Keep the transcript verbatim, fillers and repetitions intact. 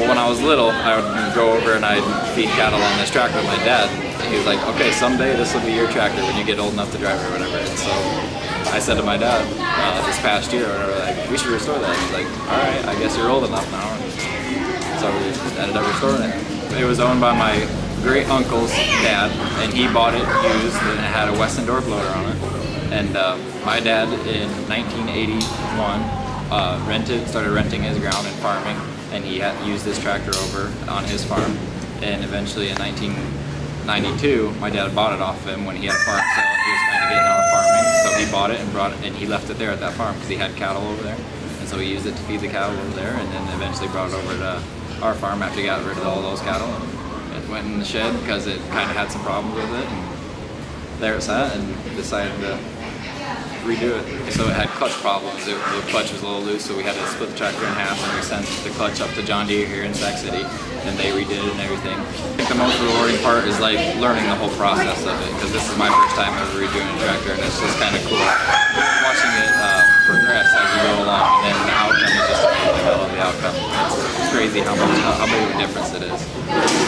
Well, when I was little, I would go over and I'd feed cattle on this tractor with my dad. He was like, okay, someday this will be your tractor when you get old enough to drive or whatever. And so I said to my dad uh, this past year, or like, we should restore that. And he's like, all right, I guess you're old enough now. And so we ended up restoring it. It was owned by my great uncle's dad, and he bought it used, and it had a Westendorf loader on it. And uh, my dad in nineteen eighty-one uh, rented, started renting his ground and farming, and he had used this tractor over on his farm. And eventually in nineteen ninety-two, my dad bought it off him when he had a farm sale. He was kind of getting out of farming, so he bought it and brought it, and he left it there at that farm because he had cattle over there. And so he used it to feed the cattle over there, and then eventually brought it over to our farm after he got rid of all those cattle. And it went in the shed because it kind of had some problems with it. And there it sat, and decided to redo it. So it had clutch problems. It, the clutch was a little loose, so we had to split the tractor in half, and we sent the clutch up to John Deere here in Sac City, and they redid it and everything. I think the most rewarding part is like learning the whole process of it, because this is my first time ever redoing a tractor, and it's just kind of cool watching it uh, progress as you go along, and then the outcome is just amazing. I love the outcome. It's crazy how much, how big of a difference it is.